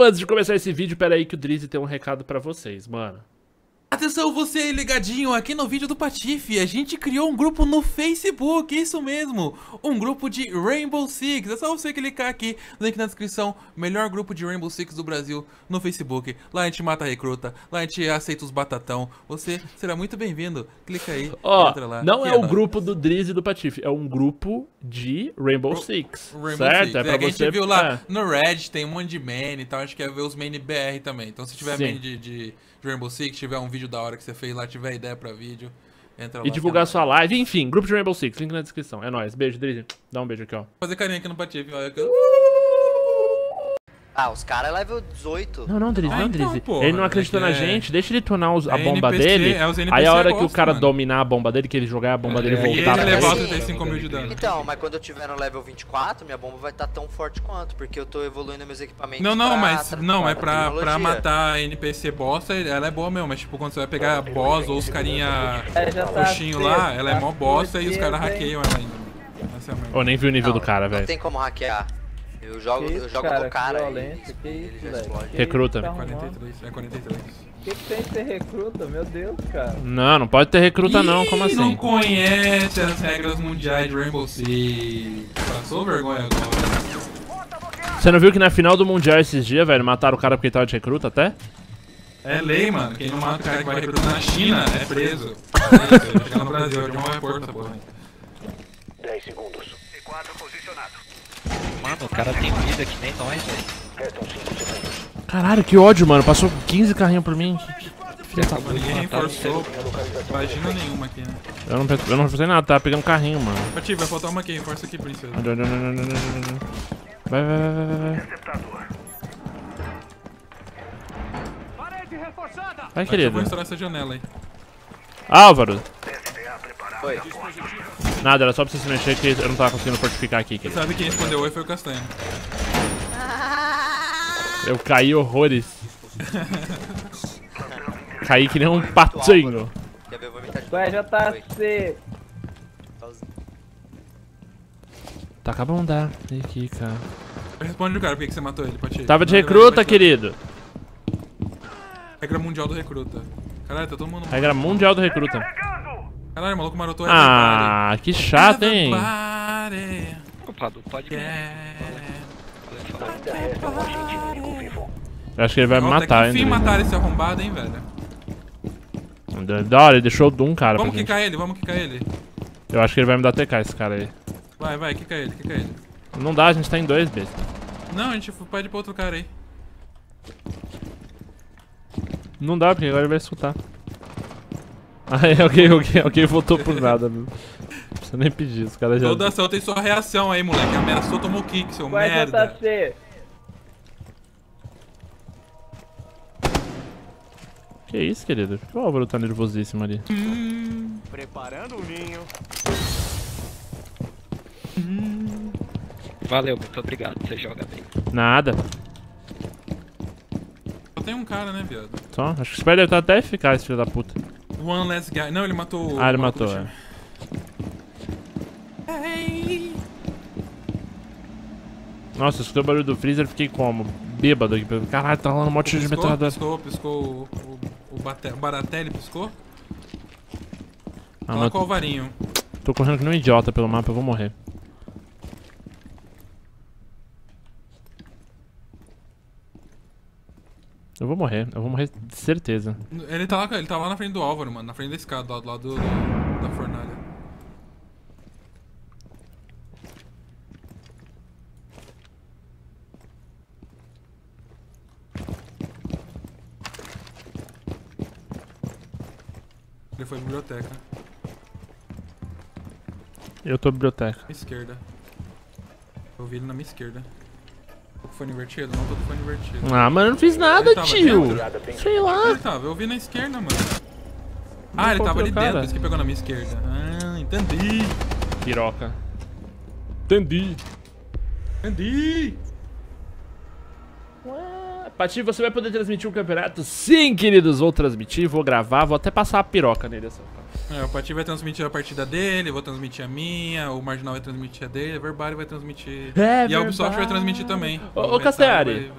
Opa, antes de começar esse vídeo, pera aí que o Drezzy tem um recado pra vocês, mano. Atenção, você aí ligadinho aqui no vídeo do Patife, a gente criou um grupo no Facebook, isso mesmo, um grupo de Rainbow Six, é só você clicar aqui, link na descrição, melhor grupo de Rainbow Six do Brasil no Facebook, lá a gente mata a recruta, lá a gente aceita os batatão, você será muito bem-vindo, clica aí, entra lá. Não é o grupo do Drezzy e do Patife, é um grupo de Rainbow Six, certo? É pra você... A gente viu lá no Reddit, tem um monte de man e tal, a gente quer ver os man BR também, então se tiver man de Rainbow Six, tiver um vídeo da hora que você fez lá, tiver ideia pra vídeo, entra lá. E divulgar sua live, enfim, grupo de Rainbow Six, link na descrição. É nóis, beijo, Drezzy. Dá um beijo aqui, ó. Fazer carinha aqui no Patife, ó. Ah, os caras é level 18. Não, não, Drezzy, não, Drezzy. Então, ele não acreditou na gente, deixa ele tornar a bomba dele. Aí a hora que o cara dominar a bomba dele, que ele jogar a bomba dele e voltar pra levar 35 mil de dano. Então, mas quando eu tiver no level 24, minha bomba vai estar tão forte quanto, porque eu tô evoluindo meus equipamentos. Não, não, mas não, é pra matar NPC bosta, ela é boa mesmo, mas tipo, quando você vai pegar a boss ou os carinha roxinho lá, ela é mó bosta e os caras hackeiam ela ainda. Eu nem vi o nível do cara, velho. Não tem como hackear. Eu jogo cara, no cara violento, e ele já explode. Recruta. Tá 43, é 43. O que tem que ter recruta? Meu Deus, cara. Não, não pode ter recruta não, como assim? Não conhece as regras mundiais de Rainbow Six. Passou vergonha agora. Você não viu que na final do mundial esses dias, velho, mataram o cara porque ele tava de recruta até? É lei, mano. Quem não mata o cara que vai recrutar na China é preso. Vai chegar no Brasil, de uma porta essa porra. 10 segundos. C4 posicionado. Mano, o cara tem vida que nem nós, velho. Caralho, que ódio, mano. Passou 15 carrinhos por mim. Filha da puta. Ninguém reforçou. Imagina nenhuma aqui, né? Eu não reforcei nada, tá? Peguei um carrinho, mano. Patife, vai faltar uma aqui. Reforça aqui, princesa. Vai, vai. Vai, querido. Eu vou estourar essa janela aí. Álvaro. Oi. Nada, era só pra você se mexer que eu não tava conseguindo fortificar aqui, querido. Você sabe quem respondeu oi foi o Castanho. Eu caí horrores. Caí que nem um patinho. Ué, já tá C. Tá acabando de dar. Aqui, cara. Responde o cara por que você matou ele, Patife. Tava de recruta, querido. Regra mundial do recruta. Caralho, tá todo mundo. Regra mundial do recruta. Caralho, o maluco marotou aí. Ah, que chato, hein? Opa, do Todd. Eu acho que ele vai me matar, hein? Enfim, mataram esse arrombado, hein, velho. Da hora, ele deixou o Doom, cara. Vamos quicar ele, vamos quicar ele. Eu acho que ele vai me dar TK, esse cara aí. Vai, vai, quica ele, quica ele. Não dá, a gente tá em dois, besta. Não, a gente pede pra outro cara aí. Não dá, porque agora ele vai escutar. Ah, ok, voltou por nada, meu. Não precisa nem pedir, os caras já... Toda ação tem sua reação aí, moleque. Ameaçou, tomou kick, seu merda. Que isso, querido? Por que o Álvaro tá nervosíssimo ali? Preparando o vinho. Valeu, muito obrigado. Você joga bem. Nada. Só tem um cara, né, viado? Só? Acho que esse pé deve estar até eficaz, filho da puta. One last guy. Não, ele matou o... Ah, ele matou, é. Nossa, eu escutei o barulho do freezer e fiquei como? Bêbado aqui. Caralho, tá rolando um monte de metralhadora. Piscou o Baratelli, piscou? Coloca o alvarinho. Tô correndo que nem um idiota pelo mapa, eu vou morrer. Eu vou morrer de certeza. Ele tá lá na frente do Álvaro, mano, na frente da escada, lá do lado da fornalha. Ele foi à biblioteca. Eu tô à biblioteca. Esquerda. Eu vi ele na minha esquerda. Tô com fone invertido? Não tô com fone invertido. Ah, mano, eu não fiz nada, tio! Sei lá! Ele tava, eu vi na esquerda, mano. Ah, ele tava ali dentro, por isso que pegou na minha esquerda. Ah, entendi! Piroca. Entendi! Patife, você vai poder transmitir o campeonato? Sim, queridos, vou transmitir, vou gravar, vou até passar a piroca nele. É, o Patife vai transmitir a partida dele, vou transmitir a minha, o Marginal vai transmitir a dele, a Verbari vai transmitir. É, e a Ubisoft vai transmitir também. Ô, Castanhari,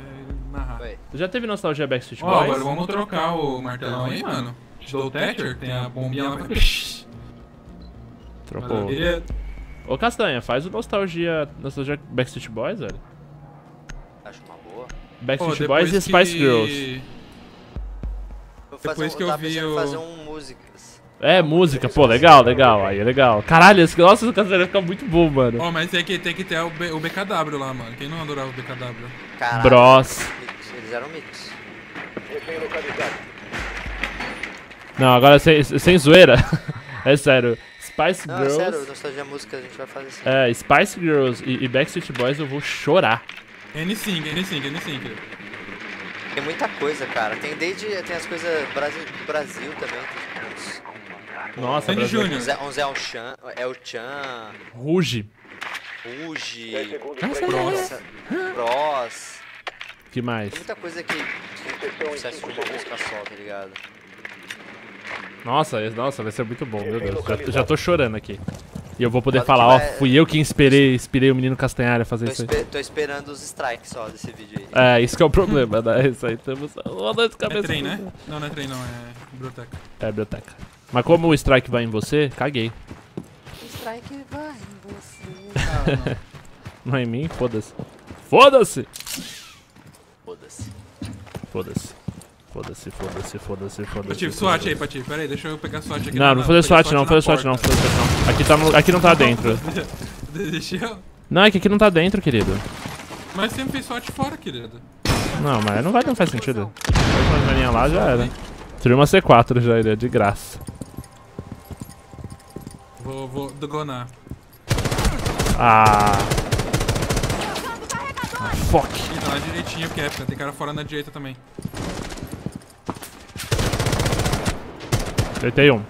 narrar. Tu já teve nostalgia Backstreet Boys? Ó, agora vamos trocar o martelão aí, mano. Te dou o Thatcher, tem a bombinha lá pra... Trocou. Maravilha. Ô, Castanha, faz o nostalgia Backstreet Boys, velho. Acho uma boa. Backstreet Boys e Spice Girls. Depois que eu vi o... fazer um músicas. É, música, pô, legal, legal, aí é legal. Caralho, nossa, o Castanha fica muito bom, mano. Ó, mas tem que ter o BKW lá, mano. Quem não adorava o BKW? Caralho. Bros. Eles eram mix. Não, agora sem zoeira. É sério. Spice Girls. Não, é sério, nostalgia música a gente vai fazer assim. É, Spice Girls e Backstreet Boys eu vou chorar. N5. Tem muita coisa, cara. Tem as coisas do Brasil também. Tem nossa, Sandy Júnior. Uns El Chan. Rouge. Nossa. Bros. Que mais? Tem muita coisa que sucesso de música só, tá ligado? Nossa, vai ser muito bom, meu Deus. Já tô chorando aqui. E eu vou poder falar, ó, fui eu que inspirei o menino Castanhari a fazer isso aí. Tô esperando os strikes só desse vídeo aí. É, isso que é o problema, né? Isso aí estamos... É trem, né? Não é trem não, é biblioteca. É biblioteca. Mas como o strike vai em você, caguei. O strike vai em você. Não, não. Não é em mim? Foda-se. Foda-se. Patife, SWAT aí, Patife. Pera aí, deixa eu pegar SWAT aqui. Não, vou fazer SWAT não. Aqui não tá dentro. Desistiu? Não, é que aqui não tá dentro, querido. Mas sempre fez SWAT fora, querido. Não, mas não faz sentido. Faz uma janinha lá, já era. Tirei uma C4 já, iria de graça. Vou dogonar. Ah. Fuck. Ih, não, é direitinho o Captain. Tem cara fora na direita também. Acertei um.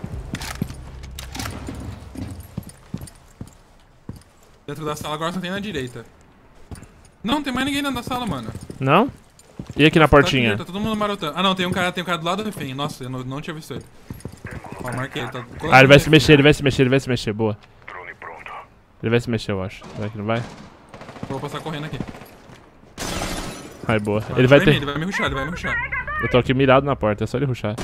Dentro da sala agora só tem na direita. Não tem mais ninguém dentro da sala, mano. Não? E aqui na portinha? Tá todo mundo marotando. Ah não, tem um cara do lado do refém. Nossa, eu não tinha visto ele. Ó, marquei ele. Tá... Ah, ele vai se mexer. Boa. Ele vai se mexer, eu acho. Será que não vai? Vou passar correndo aqui. Ai, boa. Ele vai ter... Ele vai me rushar. Eu tô aqui mirado na porta, é só ele rushar.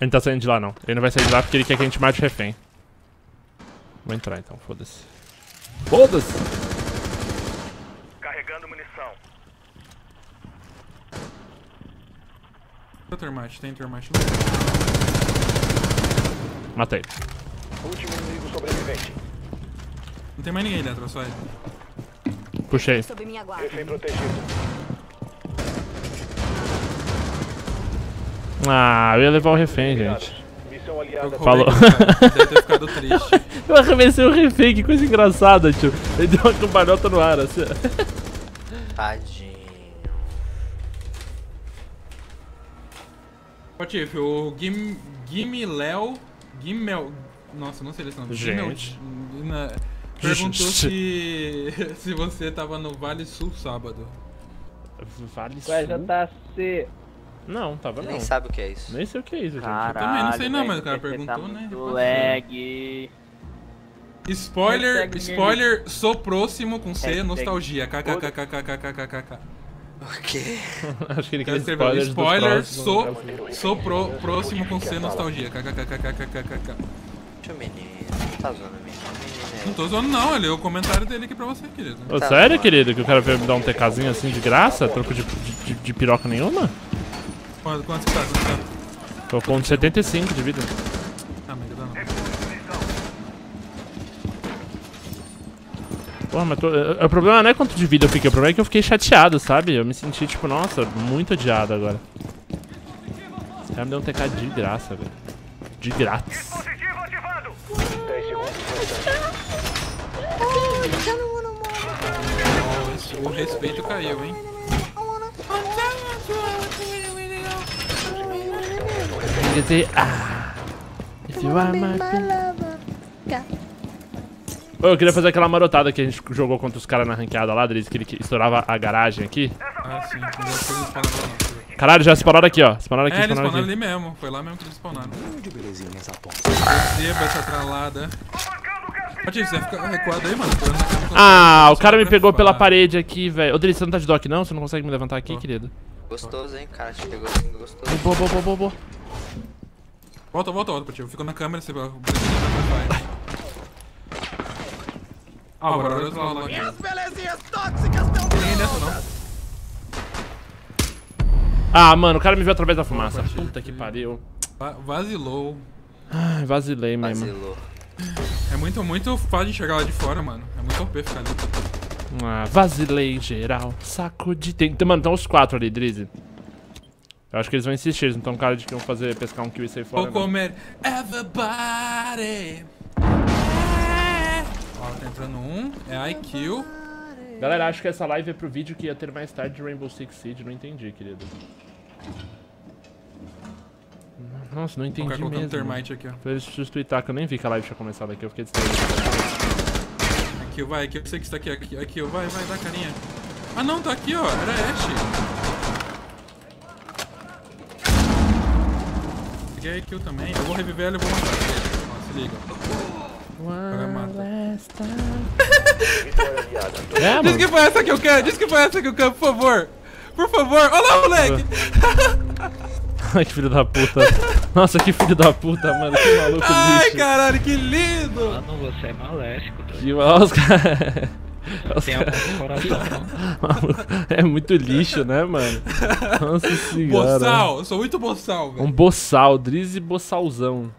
Ele não tá saindo de lá, não. Ele não vai sair de lá porque ele quer que a gente mate o refém. Vou entrar, então. Foda-se. Foda-se! Carregando munição. Tem Thermite. Matei. Último inimigo sobrevivente. Não tem mais ninguém dentro, só ele. Puxei. Refém protegido. Ah, eu ia levar o refém, gente. Falou. Deve ter ficado triste. Eu arremessei o refém, que coisa engraçada, tio. Ele deu uma cambalhota no ar, assim. Tadinho. Patife, o Gimel... Nossa, não sei se é o nome. Gente. Perguntou se você tava no Vale Sul sábado. Vale Sul? Ué, já tá C. Não, tava não. Nem sabe o que é isso. Nem sei o que é isso, gente. Caralho, eu também não sei não, mas o cara perguntou, né? Lag. Spoiler, sou próximo com C, nostalgia. KKKKKKKKKK. O quê? Acho que ele quer spoiler. Spoiler, sou próximo com C, nostalgia. KKKKKKKK. Deixa o menino. Tá zoando mesmo. Não tô zoando não, olha o comentário dele aqui pra você, querido. Sério, querido? Que o cara veio me dar um TKzinho assim de graça? Troco de piroca nenhuma? Quanto que tá? Tô com 75 de vida. Ah, mas dá não. Porra, mas o problema não é quanto de vida eu fiquei, o problema é que eu fiquei chateado, sabe? Eu me senti tipo, nossa, muito odiado agora. O cara me deu um TK de graça, velho. De grátis. O respeito caiu, hein? Oh, eu queria fazer aquela marotada que a gente jogou contra os caras na ranqueada lá, Drezzy, que ele estourava a garagem aqui. Ah, sim, caralho, já spawnaram aqui, ó. Spawnaram ali mesmo, foi lá mesmo que eles spawnaram. Receba essa tralada. Patife, você fica recuado aí, mano. Ah, o cara me pegou pela parede aqui, velho. Ô, Drezzy, você não tá de dock, não? Você não consegue me levantar aqui, querido? Gostoso, hein, cara. Te pegou assim, gostoso. Boa. Volta, Patife. Ficou na câmera, você vai... Ah, agora eu tô lá. Minhas belezinhas tóxicas, meu Deus! Ninguém desce, não. Ah, mano, o cara me viu através da fumaça. Puta que pariu. Vacilou. Ai, vacilei mesmo. Vacilou. É muito fácil de chegar lá de fora, mano. É muito OP ficar ali. Ah, vacilei em geral. Saco de... Mano, estão os 4 ali, Drezzy. Eu acho que eles vão insistir. Eles não estão cara de que vão fazer pescar um kill e sair fora. Vou comer. Everybody! Ó, tá entrando um. É IQ. Galera, acho que essa live é pro vídeo que ia ter mais tarde de Rainbow Six Siege. Não entendi, querido. Nossa, não entendi mesmo. Colocando Thermite aqui, ó. Pra eles tweetar, que eu nem vi que a live tinha começado aqui. Eu fiquei distraído. Aqui, eu sei que você tá aqui. Aqui, vai, dá carinha. Ah, não, tá aqui, ó. Era Ash. Peguei IQ também. Eu vou reviver ela e vou matar. Ó, se liga. Agora mata. É, diz que foi essa que eu quero, por favor. Olha lá, moleque. Ai, que filho da puta. Nossa, que filho da puta, mano. Que maluco. Ai, lixo. Caralho, que lindo. Mano, você é maléfico. Olha os caras. É muito lixo, né, mano? Nossa senhora. Boçal, eu sou muito boçal, velho. Um boçal, Drezzy boçalzão.